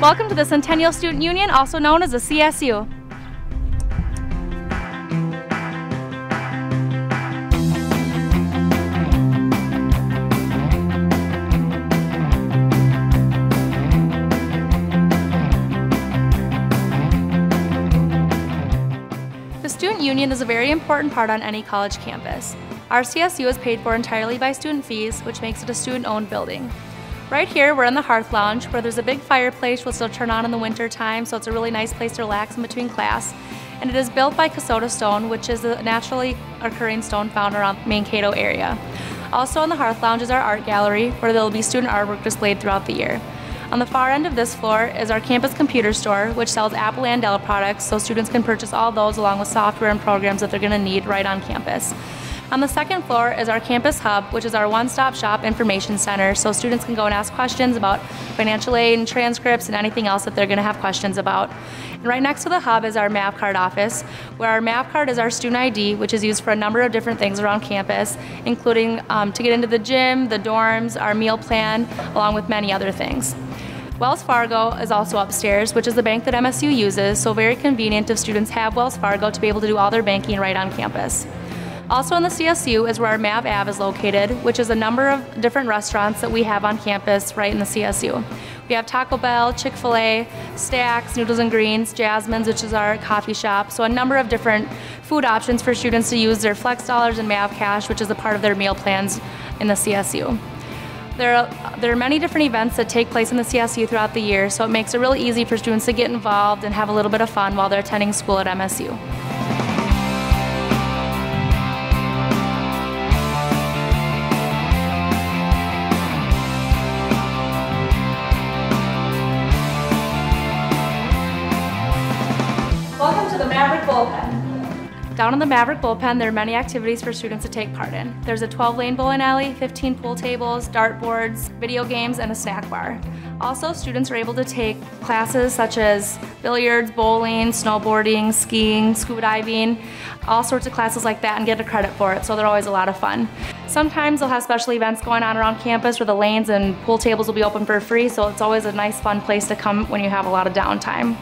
Welcome to the Centennial Student Union, also known as the CSU. The student union is a very important part on any college campus. Our CSU is paid for entirely by student fees, which makes it a student-owned building. Right here, we're in the Hearth Lounge, where there's a big fireplace which will turn on in the winter time, so it's a really nice place to relax in between class. And it is built by Kasota stone, which is a naturally occurring stone found around the Mankato area. Also in the Hearth Lounge is our art gallery, where there will be student artwork displayed throughout the year. On the far end of this floor is our campus computer store, which sells Apple and Dell products, so students can purchase all those along with software and programs that they're going to need right on campus. On the second floor is our campus hub, which is our one-stop shop information center, so students can go and ask questions about financial aid and transcripts and anything else that they're going to have questions about. And right next to the hub is our MavCard office, where our MavCard is our student ID, which is used for a number of different things around campus, including to get into the gym, the dorms, our meal plan, along with many other things. Wells Fargo is also upstairs, which is the bank that MSU uses, so very convenient if students have Wells Fargo to be able to do all their banking right on campus. Also in the CSU is where our Mav Ave is located, which is a number of different restaurants that we have on campus right in the CSU. We have Taco Bell, Chick-fil-A, Stacks, Noodles and Greens, Jasmine's, which is our coffee shop. So a number of different food options for students to use their flex dollars and MavCash, which is a part of their meal plans in the CSU. There are many different events that take place in the CSU throughout the year, so it makes it really easy for students to get involved and have a little bit of fun while they're attending school at MSU. Welcome to the Maverick Bullpen. Down in the Maverick Bullpen, there are many activities for students to take part in. There's a 12-lane bowling alley, 15 pool tables, dartboards, video games, and a snack bar. Also, students are able to take classes such as billiards, bowling, snowboarding, skiing, scuba diving, all sorts of classes like that, and get a credit for it, so they're always a lot of fun. Sometimes they'll have special events going on around campus where the lanes and pool tables will be open for free, so it's always a nice, fun place to come when you have a lot of downtime.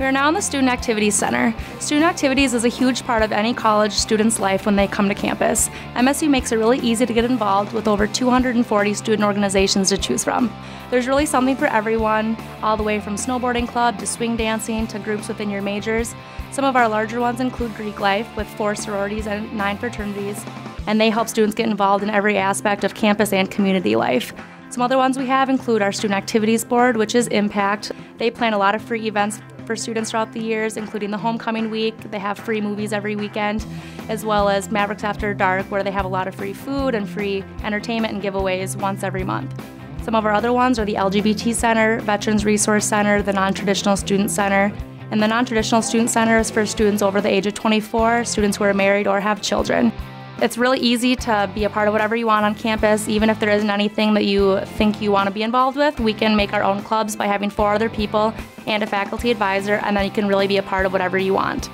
We are now in the Student Activities Center. Student Activities is a huge part of any college student's life when they come to campus. MSU makes it really easy to get involved with over 240 student organizations to choose from. There's really something for everyone, all the way from snowboarding club to swing dancing to groups within your majors. Some of our larger ones include Greek Life with 4 sororities and 9 fraternities, and they help students get involved in every aspect of campus and community life. Some other ones we have include our Student Activities Board, which is Impact. They plan a lot of free events for students throughout the years, including the homecoming week. They have free movies every weekend, as well as Mavericks After Dark, where they have a lot of free food and free entertainment and giveaways once every month. Some of our other ones are the LGBT Center, Veterans Resource Center, the Non-Traditional Student Center. And the Non-Traditional Student Center is for students over the age of 24, students who are married or have children. It's really easy to be a part of whatever you want on campus. Even if there isn't anything that you think you want to be involved with, we can make our own clubs by having 4 other people and a faculty advisor, and then you can really be a part of whatever you want.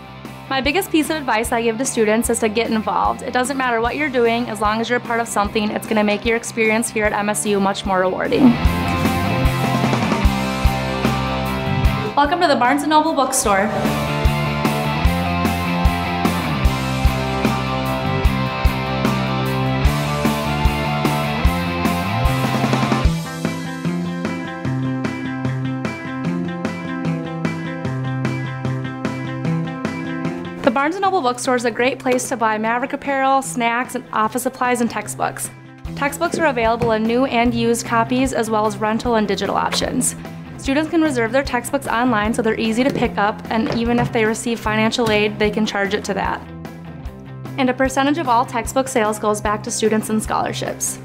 My biggest piece of advice I give to students is to get involved. It doesn't matter what you're doing, as long as you're a part of something, it's going to make your experience here at MSU much more rewarding. Welcome to the Barnes & Noble bookstore. The Barnes & Noble bookstore is a great place to buy Maverick apparel, snacks, and office supplies and textbooks. Textbooks are available in new and used copies, as well as rental and digital options. Students can reserve their textbooks online, so they're easy to pick up, and even if they receive financial aid, they can charge it to that. And a percentage of all textbook sales goes back to students and scholarships.